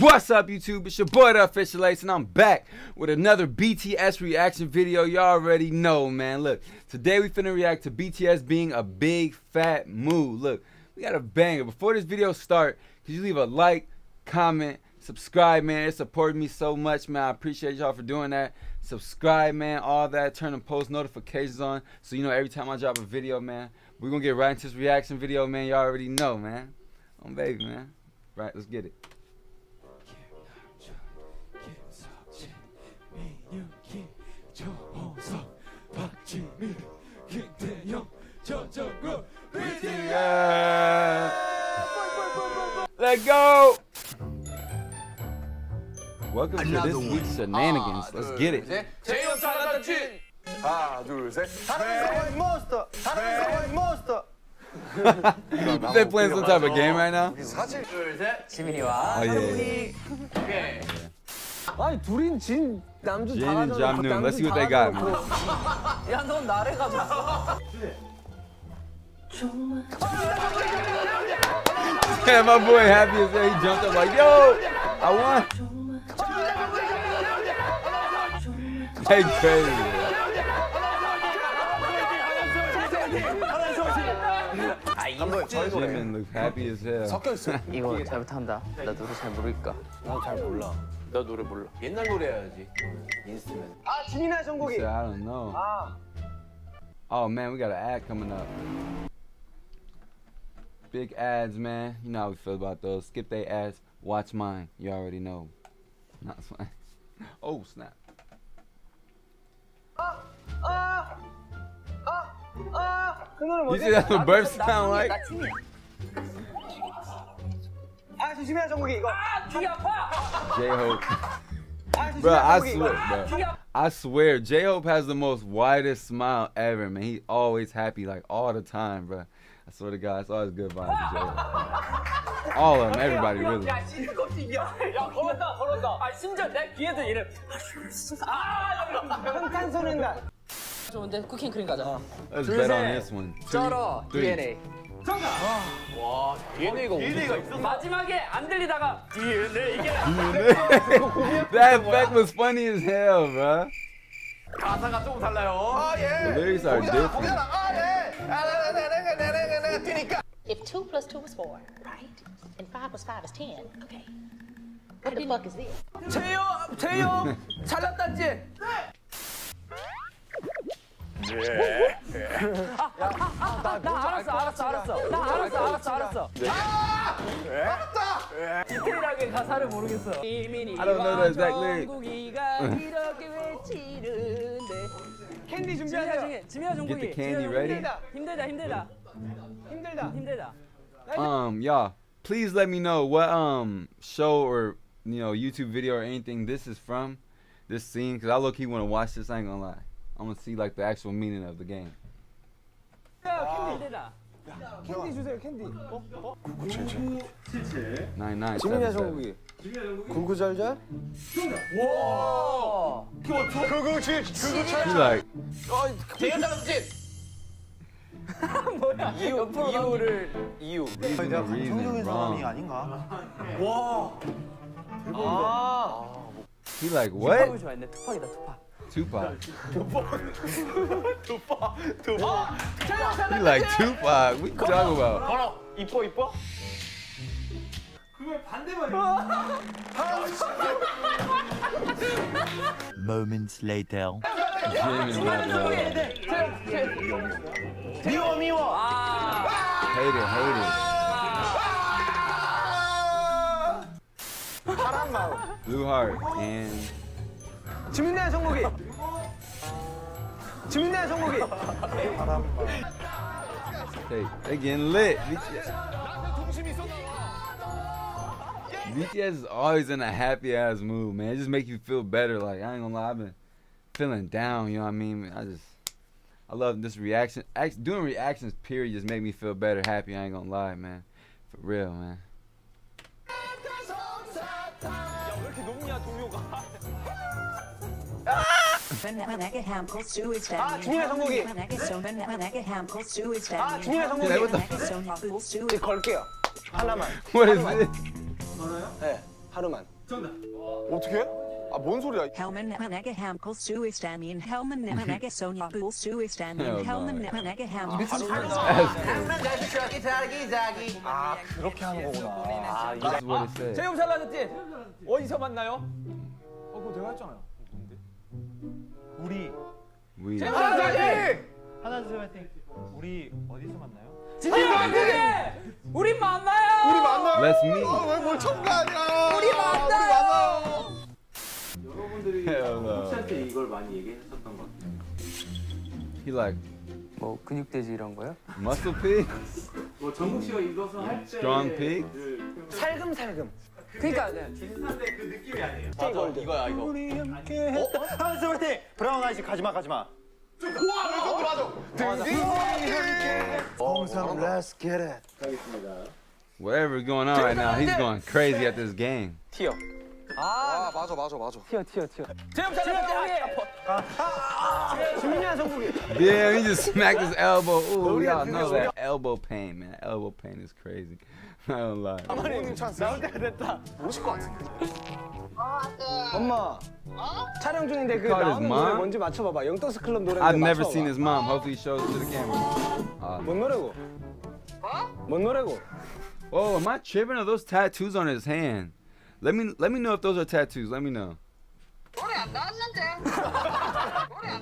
What's up, YouTube? It's your boy, The Official Ace, and I'm back with another BTS reaction video. Y'all already know, man. Look, today we finna react to BTS being a big fat moo. Look, we got a banger. Before this video start, could you leave a like, comment, subscribe, man? It supported me so much, man. I appreciate y'all for doing that. Subscribe, man, all that. Turn the post notifications on so you know every time I drop a video, man. We're gonna get right into this reaction video, man. Y'all already know, man. I'm baby, man. Right, let's get it. Let's go. Welcome to this week's shenanigans. Let's get it. They're playing some type of game right now. Oh yeah. Jin and Jamnoon. Let's see what they got. Yeah, my boy happy as hell. He jumped up like, yo, I won. Hey, crazy. Jimin looks happy as hell. 이거 잘못한다. 나 노래 잘 모르니까. 나 잘 몰라. 나 노래 몰라. 옛날 노래 해야지. 인스트루먼트. 아, 진이나 정국이. I don't know. 아. Oh man, we got an ad coming up. Big ads, man. You know how we feel about those. Skip they ads, watch mine. You already know. Not fine. Oh snap. You see that's what burps sound like? J-Hope. Bro, I swear, J-Hope has the most widest smile ever, man. He's always happy, like, all the time, bro. I swear to God, it's always good vibes with J-Hope. All of them, everybody, really. Let's bet on this one. 2, 3. DNA. 와, DNA가 있었어. 마지막에 안 들리다가 DNA 이게. That fact was funny as hell, bro. 가사가 조금 달라요. 아 예. The lyrics are different. If 2 + 2 was 4, right? And 5 + 5 is 10, okay. What the fuck is this? 제요, 잘났단지. 알았어. 알았다. 디테일하게 가사를 모르겠어. I don't know the exact lyrics. 캔디 준비하세요. 지민아 정국이. Get the candy ready. 힘들다. Y'all, please let me know what show or YouTube video or anything this is from, this scene, because I low-key want to watch this. I ain't gonna lie. I'm gonna see like the actual meaning of the game. Candy 주세요, candy. 9, 7, 9, 9. 지민아 정국이. 굴구절절. 와. 굴구절절. Like. 뭐야? 이유를. 내가 감정적인 사람이 아닌가? 와. 아. He like what? 투팍이다. Tupac. You like Tupac? What you talking about? 이뻐. 그걸 반대만. Moments later. 미워. Hate it. 파란 마음. Blue heart and. 지민아 정국이. They getting lit. BTS is always in a happy ass mood, man. It just make you feel better. Like, I ain't gonna lie, I've been feeling down. You know what I mean? I love this reaction. Doing reactions, period, just make me feel better, happy. I ain't gonna lie, man. For real, man. 지민아 정국이. 걸게요. 하나만. What is this? 하루만. 정답. 어떻게? 아, 뭔 소리야? 헬멘 내만하게 함콜 수이스타민 헬멘 내만하게 소냐불 수이스타민 헬멘 내만하게 함콜 수이스타민. 아, 그렇게 하는 거구나. 아, 제이홉 잘라졌지? 어디서 만나요? 어, 그거 내가 했잖아요. 뭔데? 우리. 제이홉 잘라졌지? 하나, 둘, 셋, 땡. 우리 어디서 만나요? 진짜 우리 만나요! 우리 만나요! Let's meet! 왜 뭘 첨가 아니라! 우리 만나요! 여러분들이 코치한테 이걸 많이 얘기했었던 것 같아요. He like... 뭐 근육돼지 이런 거요? Muscle pig? 뭐 정국 씨가 이것을 할 때... Strong pig? 살금살금! 그니까 진수한테 그 느낌이 아니에요. 맞아, 이거야 이거. 우리 함께 했다. 하나, 둘, 셋! 브라운 아이씨 가지마, 가지마! Let's get it. Whatever's going on right now, he's going crazy at this game. Tio. Ah, 맞아. Tio. Yeah, he just smacked his elbow. Ooh, y'all know that elbow pain, man. Elbow pain is crazy. I don't lie. 엄마. 촬영 중인데 그 나오는 노래 뭔지 맞춰 봐봐. 영떡스 클럽 노래. I've never seen his mom. Hopefully he shows it to the camera. 뭔 노래고? 뭔 노래고? Oh, am I tripping? Are those tattoos on his hand? Let me know if those are tattoos. Let me know. 노래 안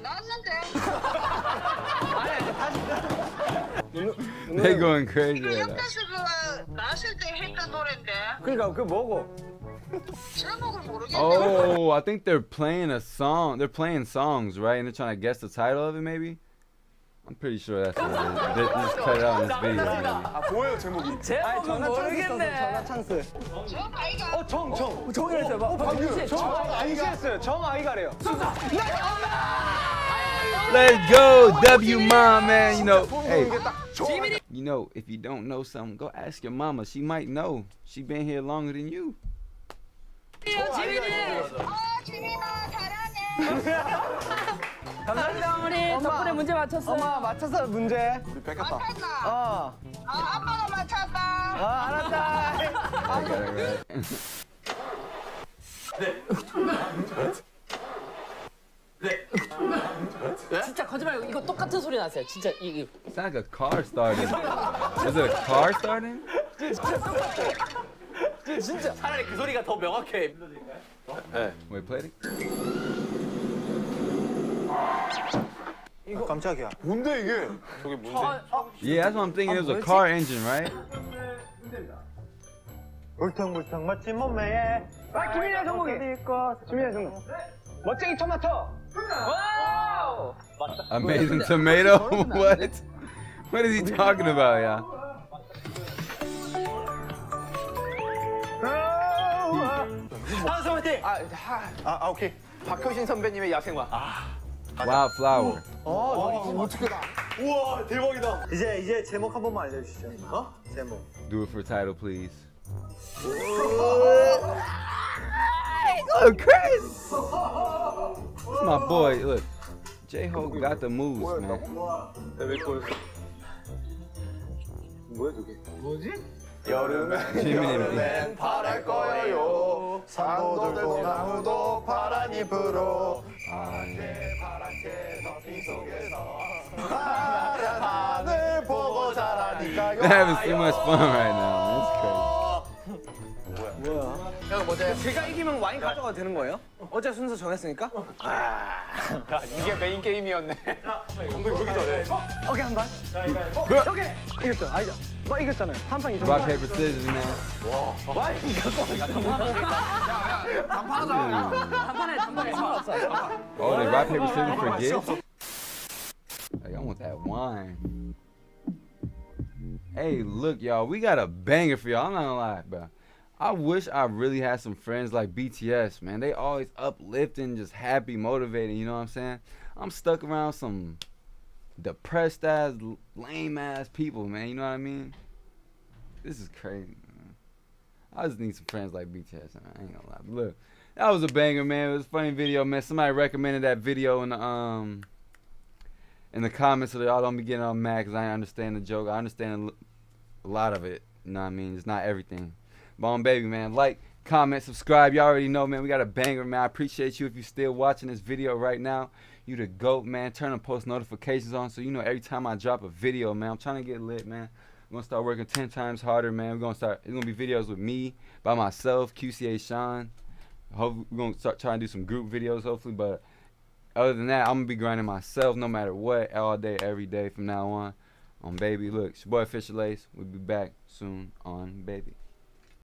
나왔는데. They're going crazy. 영떡스 그 나왔을 때 했던 노래인데. 그러니까 그 뭐고? Oh, I think they're playing a song. They're playing songs, right? And they're trying to guess the title of it, maybe? I'm pretty sure that's what it is. They just cut it out in this video. 아, 보여요, 제목이. 제목은 모르겠네. 정아이가. 어, 정. 정이랬어요. 방금. 정아이가 했어요. 정아이가래요. Let's go, W Mom, man. You know, hey. You know, if you don't know something, go ask your mama. She might know. She been here longer than you. 지민아 잘하네. 감사합니다 어머니. 덕분에 문제 맞췄어. 엄마 맞췄어 문제. 우리 뺏겼다. 어. 아 아빠가 맞췄다. 아 알았다. 네. 진짜 거짓말 이거 똑같은 소리 나세요. 진짜 이. It's like a car starting. Is it a car starting? 진짜 똑같아. 진짜 차라리 그 소리가 더 명확해. 네. 왜 플레이? 이거 깜짝이야. 뭔데 이게? 저게 뭔데? Yeah, that's what I'm thinking. It was a car engine, right? 울퉁불퉁 멋진 몸매에. 아, 김민아 성공이. 김민아 성공. 멋쟁이 토마토. 와우. Amazing tomato. What is he talking about, y'all? 아, 오케이. 박효신 선배님의 야생화. 아. 와우, 플라워. 어, 어떻게 나. 우와, 대박이다. 이제 제목 한 번만 알려 주시죠. 어? 제목. Do it for title, please. Look, Chris. It's my boy. Look. J-Hope got the moves, man. 뭐야, 저게? 뭐지? 여름엔 바랄 거예요. 산도 들고 나무도 파란잎으로. 안개 파랗게 덮인 속에서 파란 하늘 보고 자라니까요. They're having so much fun right now. That's crazy. 뭐야? 형 뭐죠? 제가 이기면 와인 가져가도 되는 거예요? 어제 순서 정했으니까? 아, 이게 메인 게임이었네. 공부 보기 전에. 오케이 한 발. 오케이 이겼어. 아니다. 막 이겼잖아요. 한 판 이겼어. Rock paper scissors, man. 와, 이겼어. 단판하자. Oh, they rock paper scissors for gifts? Like, I want that wine. Hey, look, y'all. We got a banger for y'all. I'm not gonna lie, bro. I wish I really had some friends like BTS, man. They always uplifting, just happy, motivating, you know what I'm saying? I'm stuck around some depressed-ass, lame-ass people, man. You know what I mean? This is crazy, man. I just need some friends like BTS, man. I ain't gonna lie. But look, that was a banger, man. It was a funny video, man. Somebody recommended that video in the comments so that y'all don't be getting all mad because I ain't understand the joke. I understand a lot of it, you know what I mean? It's not everything. Bomb baby, man. Like, comment, subscribe. You already know, man, we got a banger, man. I appreciate you if you're still watching this video right now. You the GOAT, man. Turn the post notifications on so you know every time I drop a video, man. I'm trying to get lit, man. I'm going to start working 10 times harder, man. We're going to start, it's going to be videos with me, by myself, QCA Sean. Hopefully, we're going to start trying to do some group videos, hopefully, but other than that, I'm going to be grinding myself no matter what, all day, every day from now on Baby. Look, it's your boy Fisher Lace. We'll be back soon on Baby.